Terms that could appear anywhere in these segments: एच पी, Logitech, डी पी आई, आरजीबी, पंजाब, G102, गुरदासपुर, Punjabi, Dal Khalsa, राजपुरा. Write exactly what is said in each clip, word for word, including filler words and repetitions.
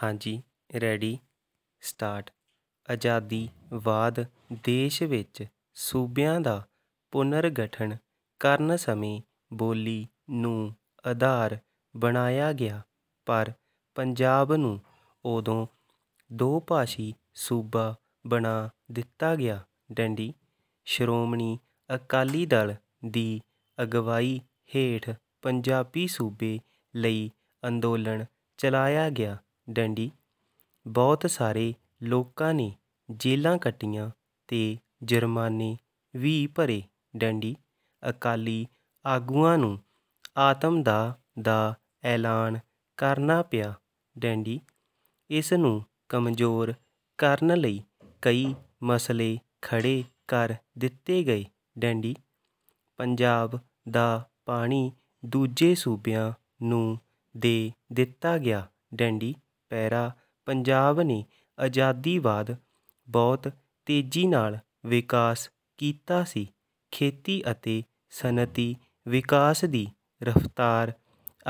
हाँ जी, ready start. आज़ादी बाद देश विच सूबियां दा पुनर्गठन करन समय बोली नूं आधार बनाया गया, पर पंजाब नूं उदों दो भाषी सूबा बना दिता गया। डंडी श्रोमणी अकाली दल दी अगवाई हेठ पंजाबी सूबे लई अंदोलन चलाया गया। डंडी बहुत सारे लोगों ने जेलों कट्टियां ते जुर्माने भी भरे। डंडी अकाली आगुआं नूं आत्मदाह दा ऐलान करना पिया। डंडी इस नूं कमज़ोर करन लई कई मसले खड़े कर दिते गए। डंडी पंजाब दा पानी दूजे सूबियां नूं दे दिता गया। डंडी पैरा पंजाब ने आज़ादी बाद बहुत तेज़ी नाल विकास कीता सी। खेती अते सनती विकास दी रफ्तार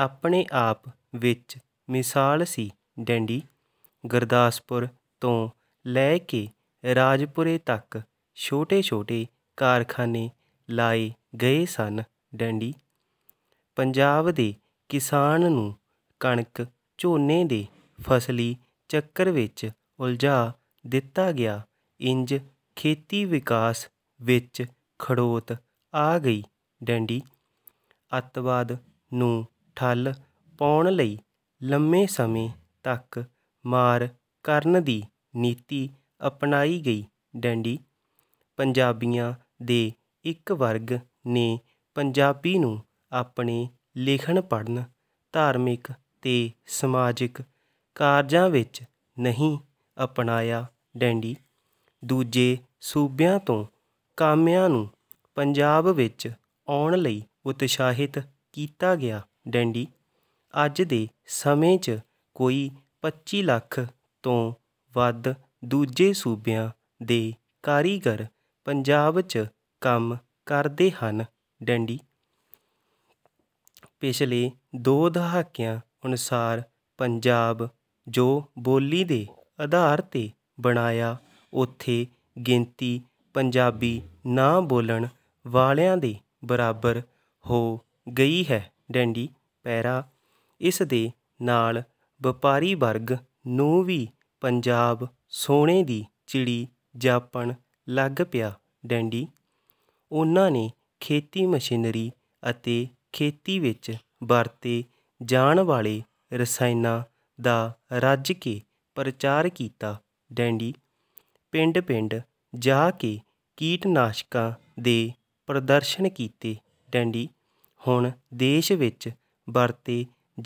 अपने आप विच मिसाल सी। डंडी गुरदासपुर तो लैके राजपुरे तक छोटे छोटे कारखाने लाए गए सन। डंडी पंजाब दे किसान नूं कणक झोने दे फसली चक्कर विच उलझा दिता गया। इंज खेती विकास विच खड़ोत आ गई। डंडी अतवाद नूं ठल पाउण लई लंबे समय तक मार करन दी नीति अपनाई गई। डंडी पंजाबियां दे एक वर्ग ने पंजाबी नूं अपने लिखण पढ़न धार्मिक ते समाजिक कार्जां विच नहीं अपनाया। डंडी दूजे सूबियां तो कामियां नूं पंजाब विच आउण लई उत्साहित कीता गया। डंडी अज दे समय च कोई पच्ची लख तो वध दूजे सूबियां दे कारीगर पंजाब च काम करते हैं। डंडी पिछले दो दहाकियां अनुसार पंजाब जो बोली दे आधार ते बनाया, उत्थे गिनती पंजाबी ना बोलन वालियां दे बराबर हो गई है। डंडी पैरा इस दे नाल व्यापारी वर्ग नूं भी पंजाब सोने दी चिड़ी जापन लग पिया। डंडी उन्हां ने खेती मशीनरी अते खेती विच वरते जाण वाले रसायनां दा रज के प्रचार कीता। डंडी पिंड पिंड जा के कीटनाशकां दे प्रदर्शन कीते। डंडी हुण देश विच वरते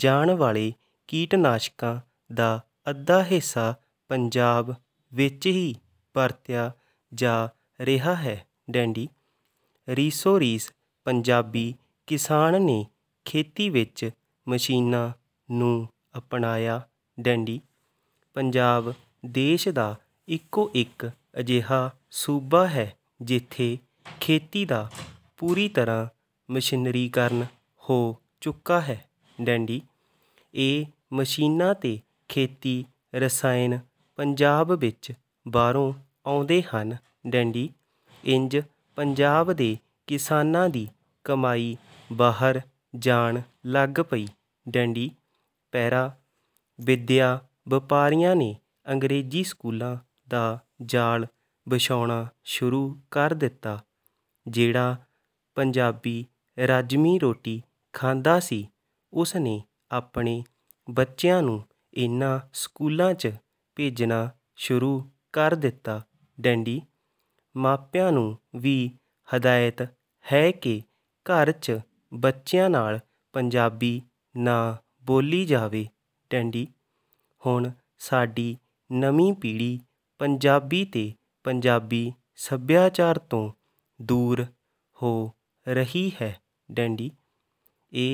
जाण वाले कीटनाशकां दा अद्धा हिस्सा पंजाब विच ही वरत्या जा रहा है। डंडी रीसो रीस पंजाबी किसान ने खेती विच मशीनां नूं अपनाया। डंडी पंजाब देश दा इको एक अजिहा सूबा है जिथे खेती दा पूरी तरह मशीनीकरण हो चुका है। डंडी ए मशीनां ते खेती रसायन पंजाब विच बाहरों आउंदे हन। डंडी इंज पंजाब दे किसानां दी कमाई बाहर जाण लग पई। डंडी पैरा विद्या व्यापारियां ने अंग्रेजी स्कूलां दा जाल बिछाउणा शुरू कर दिता। जेड़ा पंजाबी राजमी रोटी खांदा सी उसने अपने बच्चों नूं इन्हां स्कूलों च भेजना शुरू कर दिता। डंडी मापियां नूं भी हदायत है कि घर च बच्चों नाल पंजाबी ना बोली जावे। डंडी हुण साडी नवीं पीढ़ी पंजाबी ते पंजाबी सभ्याचार तो दूर हो रही है। डंडी ए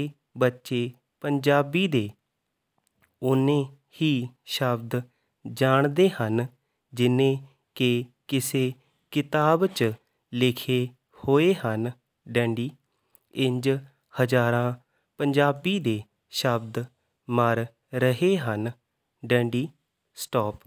बच्चे पंजाबी दे ओने ही शब्द जानते हैं जिन्हें के किसी किताब च लिखे होए हैं। डंडी इंज हज़ारां पंजाबी दे शब्द मर रहे हैं। डंडी stop।